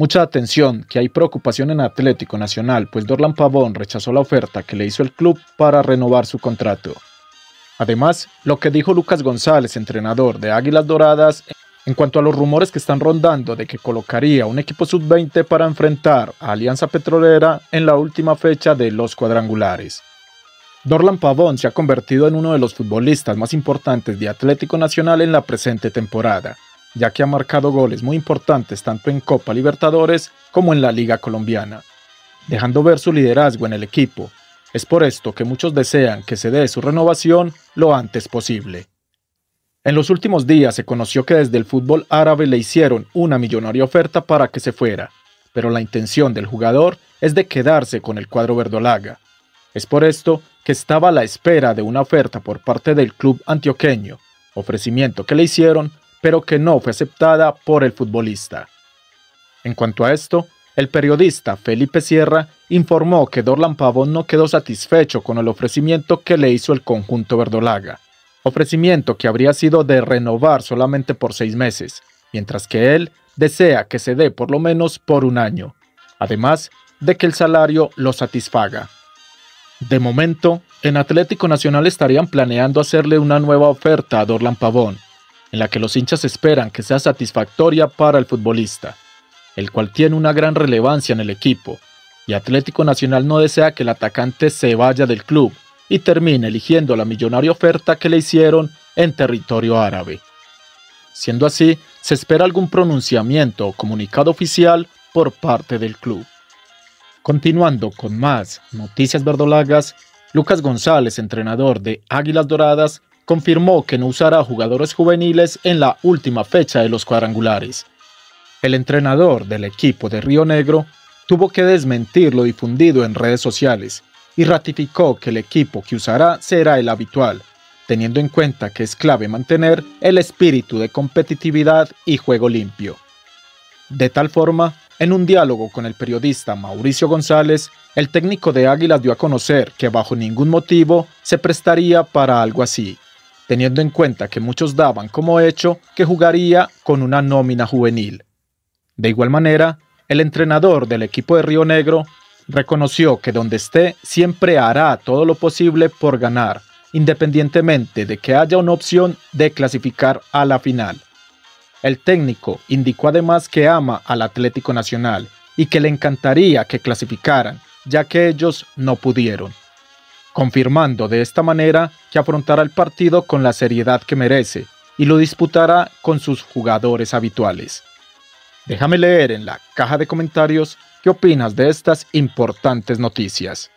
Mucha atención, que hay preocupación en Atlético Nacional, pues Dorlan Pabón rechazó la oferta que le hizo el club para renovar su contrato. Además, lo que dijo Lucas González, entrenador de Águilas Doradas, en cuanto a los rumores que están rondando de que colocaría un equipo sub-20 para enfrentar a Alianza Petrolera en la última fecha de los cuadrangulares. Dorlan Pabón se ha convertido en uno de los futbolistas más importantes de Atlético Nacional en la presente temporada, ya que ha marcado goles muy importantes tanto en Copa Libertadores como en la Liga Colombiana, dejando ver su liderazgo en el equipo. Es por esto que muchos desean que se dé su renovación lo antes posible. En los últimos días se conoció que desde el fútbol árabe le hicieron una millonaria oferta para que se fuera, pero la intención del jugador es de quedarse con el cuadro verdolaga. Es por esto que estaba a la espera de una oferta por parte del club antioqueño, ofrecimiento que le hicieron, pero que no fue aceptada por el futbolista. En cuanto a esto, el periodista Felipe Sierra informó que Dorlan Pabón no quedó satisfecho con el ofrecimiento que le hizo el conjunto verdolaga, ofrecimiento que habría sido de renovar solamente por 6 meses, mientras que él desea que se dé por lo menos por 1 año, además de que el salario lo satisfaga. De momento, en Atlético Nacional estarían planeando hacerle una nueva oferta a Dorlan Pabón, en la que los hinchas esperan que sea satisfactoria para el futbolista, el cual tiene una gran relevancia en el equipo, y Atlético Nacional no desea que el atacante se vaya del club y termine eligiendo la millonaria oferta que le hicieron en territorio árabe. Siendo así, se espera algún pronunciamiento o comunicado oficial por parte del club. Continuando con más noticias verdolagas, Lucas González, entrenador de Águilas Doradas, confirmó que no usará jugadores juveniles en la última fecha de los cuadrangulares. El entrenador del equipo de Río Negro tuvo que desmentir lo difundido en redes sociales y ratificó que el equipo que usará será el habitual, teniendo en cuenta que es clave mantener el espíritu de competitividad y juego limpio. De tal forma, en un diálogo con el periodista Mauricio González, el técnico de Águilas dio a conocer que bajo ningún motivo se prestaría para algo así, teniendo en cuenta que muchos daban como hecho que jugaría con una nómina juvenil. De igual manera, el entrenador del equipo de Río Negro reconoció que donde esté siempre hará todo lo posible por ganar, independientemente de que haya una opción de clasificar a la final. El técnico indicó además que ama al Atlético Nacional y que le encantaría que clasificaran, ya que ellos no pudieron, confirmando de esta manera que afrontará el partido con la seriedad que merece y lo disputará con sus jugadores habituales. Déjame leer en la caja de comentarios qué opinas de estas importantes noticias.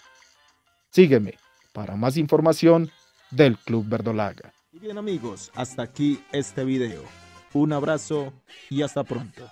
Sígueme para más información del Club Verdolaga. Y bien amigos, hasta aquí este video. Un abrazo y hasta pronto.